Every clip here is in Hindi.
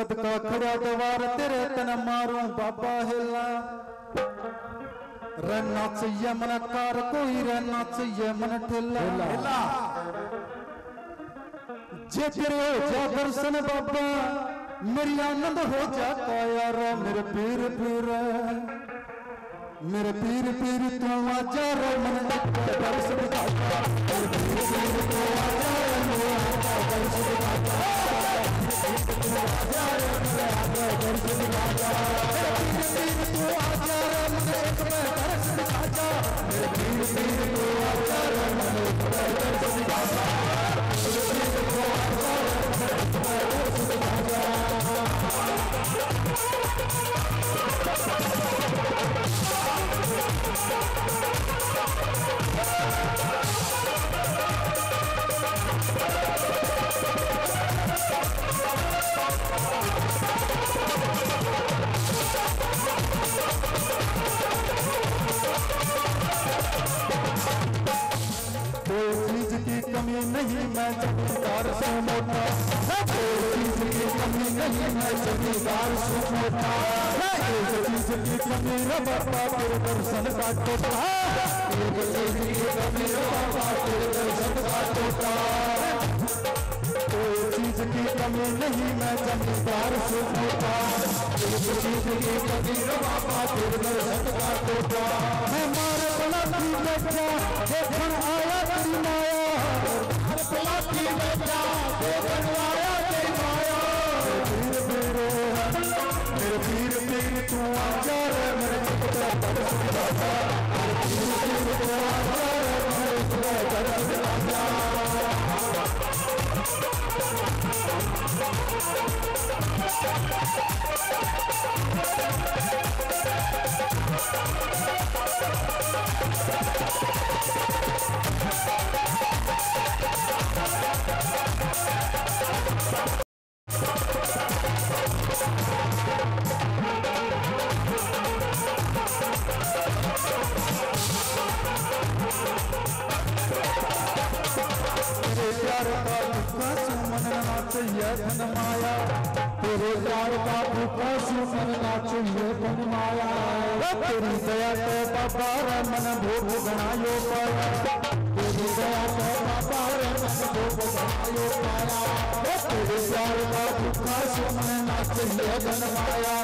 कद का खड़ा दवार तेरे तन मारूं बाबा हिला। रहना चाहिए मन कार कोई रहना चाहिए मन ठेला। जे तेरे हो जा दर्शन बाबा मेरी आनंद हो जाता यार। मेरे पीर पीर तू आजा रे मन दर्शन बाबा। मेरे पीर तू आजा रे नहीं मैं जमींदार से मोटा। कोई चीज की कमी नहीं मैं जमींदार से मोटा। एक चीज की कमी न बाबा तेरे दर्शन का टोटा। एक चीज की कमी न बाबा तेरे दर्शन का टोटा। कोई चीज की कमी नहीं मैं जमींदार से मोटा। एक चीज की कमी न बाबा तेरे दर्शन का टोटा। मैं मारे बना भी बैठा देखन आया तेरी माया। की बच्चा दे बनवाया दे माया। मेरे पीर पीर तू आजा रे मेरे पीर पीर आजा। मेरे पीर तू आजा रे मेरे पीर पीर आजा। तेरे प्यार का भूखा सुमन नाचू ये बन माया। तेरी दया से बाबा रे मन भूख गणायो पाया। तेरी दया से बाबा रे मन भूख गणायो पाया। तेरे प्यार का भूखा सुमन नाचू ये बन माया।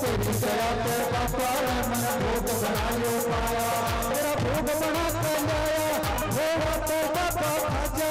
तेरी दया से बाबा रे मन भूख गणायो पाया। तेरा भूख बना के लाया होगा तो बाबा खाजा।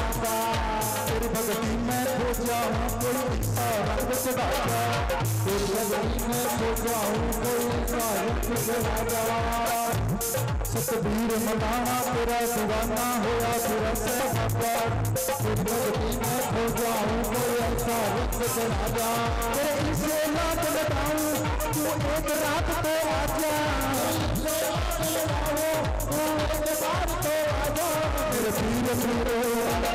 बाबा। तेरी भक्ति में खो जाऊं कोई सा रंग चढ़ाता। तेरी भक्ति में खो जाऊं कोई सा रंग चढ़ाता। तकबीर मनाना तेरा दीवाना हुआ फिर से बाबा। तेरी भक्ति में खो जाऊं कोई सा रंग चढ़ाता। तेरे इसे नाच लगाऊं तू एक रात तो आजा। तेरे पीर पीर तू आजा।